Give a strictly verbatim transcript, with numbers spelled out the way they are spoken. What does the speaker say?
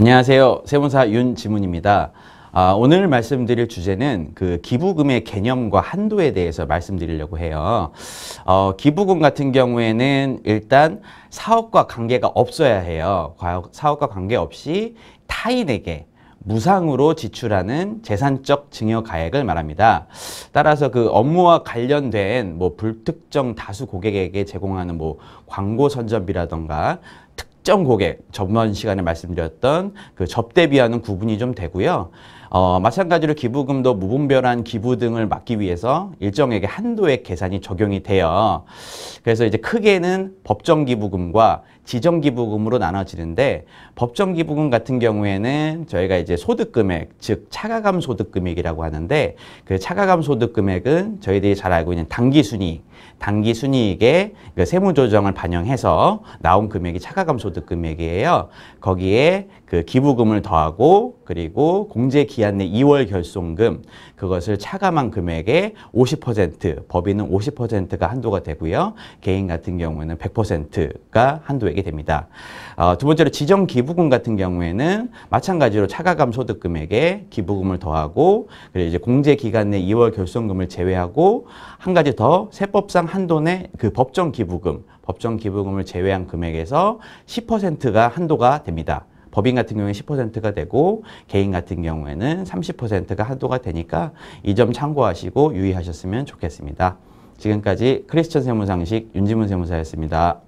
안녕하세요. 세무사 윤지문입니다. 아, 오늘 말씀드릴 주제는 그 기부금의 개념과 한도에 대해서 말씀드리려고 해요. 어, 기부금 같은 경우에는 일단 사업과 관계가 없어야 해요. 사업과 관계없이 타인에게 무상으로 지출하는 재산적 증여가액을 말합니다. 따라서 그 업무와 관련된 뭐 불특정 다수 고객에게 제공하는 뭐 광고 선전비라던가 특정 고객, 저번 시간에 말씀드렸던 그 접대비와는 구분이 좀 되고요. 어, 마찬가지로 기부금도 무분별한 기부 등을 막기 위해서 일정액의 한도액 계산이 적용이 돼요. 그래서 이제 크게는 법정 기부금과 지정 기부금으로 나눠지는데, 법정 기부금 같은 경우에는 저희가 이제 소득 금액, 즉 차가감 소득 금액이라고 하는데, 그 차가감 소득 금액은 저희들이 잘 알고 있는 당기 순이익, 당기 순이익에 그 세무 조정을 반영해서 나온 금액이 차가감 소득 금액이에요. 거기에 그 기부금을 더하고, 그리고 공제 기한 내 이월 결손금, 그것을 차감한 금액의 오십 퍼센트, 법인은 오십 퍼센트가 한도가 되고요. 개인 같은 경우에는 백 퍼센트가 한도액이 됩니다. 어, 두 번째로 지정 기부금 같은 경우에는 마찬가지로 차가감 소득 금액에 기부금을 더하고, 그리고 이제 공제 기간 내 이월 결손금을 제외하고, 한 가지 더 세법상 한도 내 그 법정 기부금, 법정 기부금을 제외한 금액에서 십 퍼센트가 한도가 됩니다. 법인 같은 경우에는 십 퍼센트가 되고, 개인 같은 경우에는 삼십 퍼센트가 한도가 되니까 이 점 참고하시고 유의하셨으면 좋겠습니다. 지금까지 크리스천 세무상식 윤지문 세무사였습니다.